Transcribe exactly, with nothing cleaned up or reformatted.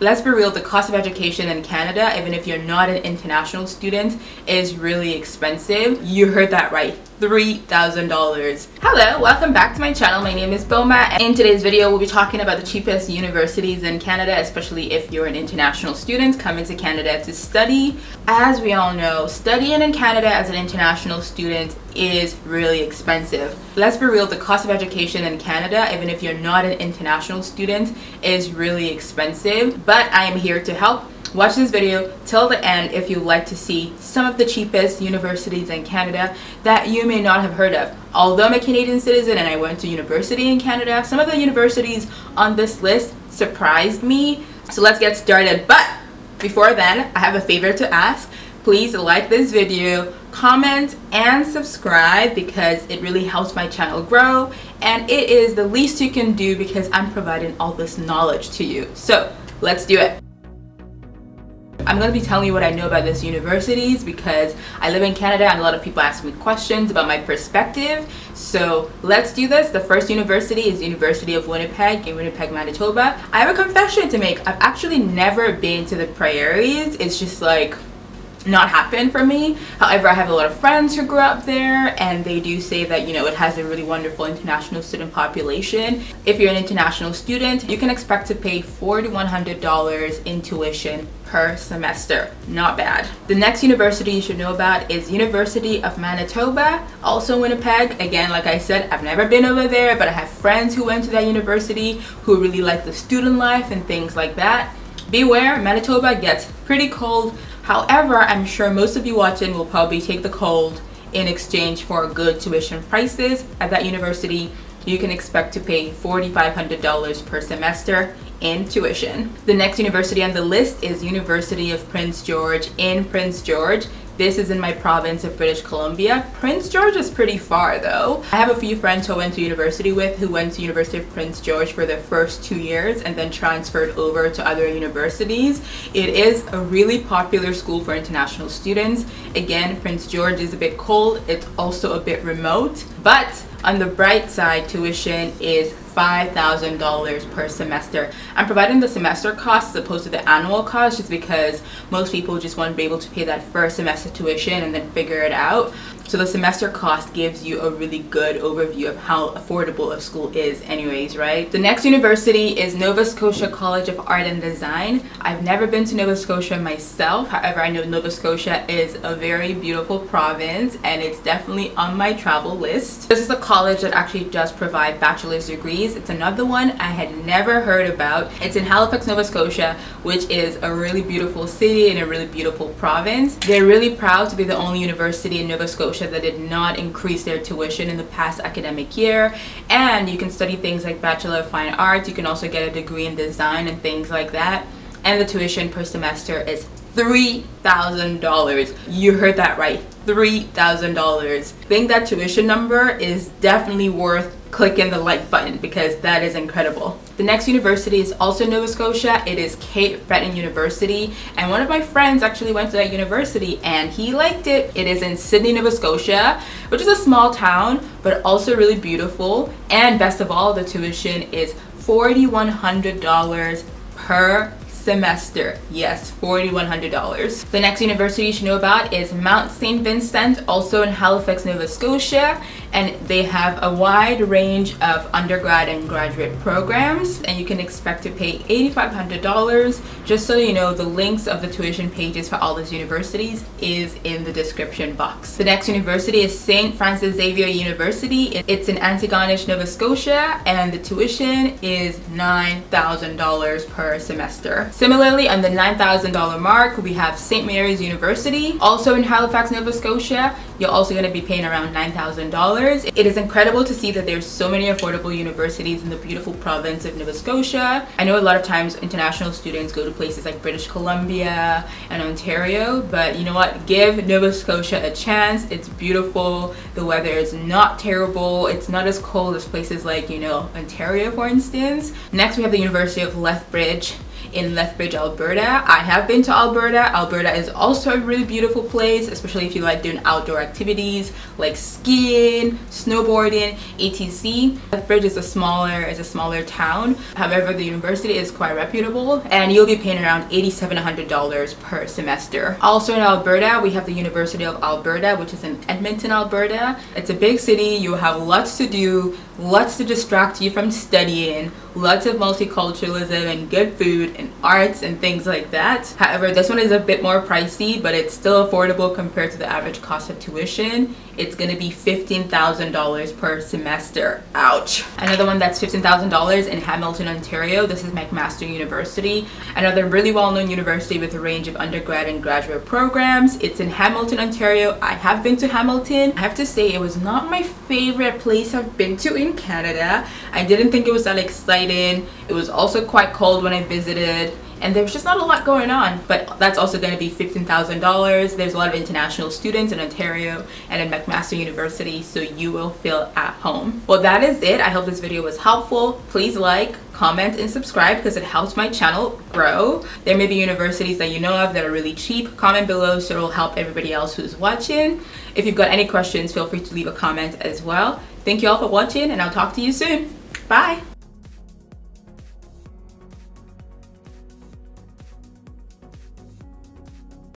Let's be real, the cost of education in Canada, even if you're not an international student, is really expensive. You heard that right, three thousand dollars. Hello, welcome back to my channel. My name is Boma, and in today's video we'll be talking about the cheapest universities in Canada, especially if you're an international student coming to Canada to study. As we all know, studying in Canada as an international student is really expensive. Let's be real, the cost of education in Canada, even if you're not an international student, is really expensive, but I am here to help. Watch this video till the end if you'd like to see some of the cheapest universities in Canada that you may not have heard of. Although I'm a Canadian citizen and I went to university in Canada, some of the universities on this list surprised me. So let's get started. But before then, I have a favor to ask. Please like this video, comment and subscribe because it really helps my channel grow, and it is the least you can do because I'm providing all this knowledge to you. So let's do it. I'm going to be telling you what I know about these universities because I live in Canada and a lot of people ask me questions about my perspective. So let's do this. The first university is University of Winnipeg in Winnipeg, Manitoba. I have a confession to make. I've actually never been to the prairies. It's just like not happened for me. However, I have a lot of friends who grew up there and they do say that, you know, it has a really wonderful international student population. If you're an international student, you can expect to pay forty to one hundred dollars in tuition per semester. Not bad. The next university you should know about is University of Manitoba, also Winnipeg. Again, like I said, I've never been over there, but I have friends who went to that university who really like the student life and things like that. Beware, Manitoba gets pretty cold. However, I'm sure most of you watching will probably take the cold in exchange for good tuition prices. At that university, you can expect to pay forty-five hundred dollars per semester in tuition. The next university on the list is University of Prince George in Prince George. This is in my province of British Columbia. Prince George is pretty far though. I have a few friends who I went to university with who went to University of Prince George for their first two years and then transferred over to other universities. It is a really popular school for international students. Again, Prince George is a bit cold. It's also a bit remote, but on the bright side, tuition is five thousand dollars per semester. I'm providing the semester cost as opposed to the annual cost just because most people just want to be able to pay that first semester tuition and then figure it out. So the semester cost gives you a really good overview of how affordable a school is anyways, right? The next university is Nova Scotia College of Art and Design. I've never been to Nova Scotia myself. However, I know Nova Scotia is a very beautiful province and it's definitely on my travel list. This is a college that actually does provide bachelor's degrees. It's another one I had never heard about. It's in Halifax, Nova Scotia, which is a really beautiful city and a really beautiful province. They're really proud to be the only university in Nova Scotia that did not increase their tuition in the past academic year, and you can study things like Bachelor of Fine Arts. You can also get a degree in design and things like that, and the tuition per semester is three thousand dollars. You heard that right, three thousand dollars. I think that tuition number is definitely worth clicking the like button because that is incredible. The next university is also Nova Scotia. It is Cape Breton University, and one of my friends actually went to that university and he liked it. It is in Sydney, Nova Scotia, which is a small town but also really beautiful, and best of all, the tuition is forty-one hundred dollars per semester. Yes, forty-one hundred dollars. The next university you should know about is Mount Saint Vincent, also in Halifax, Nova Scotia, and they have a wide range of undergrad and graduate programs, and you can expect to pay eighty-five hundred dollars. Just so you know, the links of the tuition pages for all these universities is in the description box. The next university is Saint Francis Xavier University. It's in Antigonish, Nova Scotia, and the tuition is nine thousand dollars per semester. Similarly, on the nine thousand dollar mark, we have Saint Mary's University, also in Halifax, Nova Scotia. You're also going to be paying around nine thousand dollars. It is incredible to see that there's so many affordable universities in the beautiful province of Nova Scotia. I know a lot of times international students go to places like British Columbia and Ontario, but you know what? Give Nova Scotia a chance. It's beautiful. The weather is not terrible. It's not as cold as places like, you know, Ontario, for instance. Next, we have the University of Lethbridge in Lethbridge, Alberta. I have been to Alberta. Alberta is also a really beautiful place, especially if you like doing outdoor activities like skiing, snowboarding, et cetera. Lethbridge is a smaller is a smaller town. However, the university is quite reputable, and you'll be paying around eight thousand seven hundred dollars per semester. Also in Alberta, we have the University of Alberta, which is in Edmonton, Alberta. It's a big city. You have lots to do, lots to distract you from studying, lots of multiculturalism and good food and arts and things like that. However, this one is a bit more pricey, but it's still affordable compared to the average cost of tuition. It's going to be fifteen thousand dollars per semester. Ouch. Another one that's fifteen thousand dollars in Hamilton, Ontario. This is McMaster University, another really well-known university with a range of undergrad and graduate programs. It's in Hamilton, Ontario. I have been to Hamilton. I have to say it was not my favorite place I've been to in Canada. I didn't think it was that exciting. It was also quite cold when I visited, and there's just not a lot going on, but that's also going to be fifteen thousand dollars. There's a lot of international students in Ontario and in McMaster University, so you will feel at home. Well, that is it. I hope this video was helpful. Please like, comment, and subscribe because it helps my channel grow. There may be universities that you know of that are really cheap. Comment below so it'll help everybody else who's watching. If you've got any questions, feel free to leave a comment as well. Thank you all for watching, and I'll talk to you soon. Bye!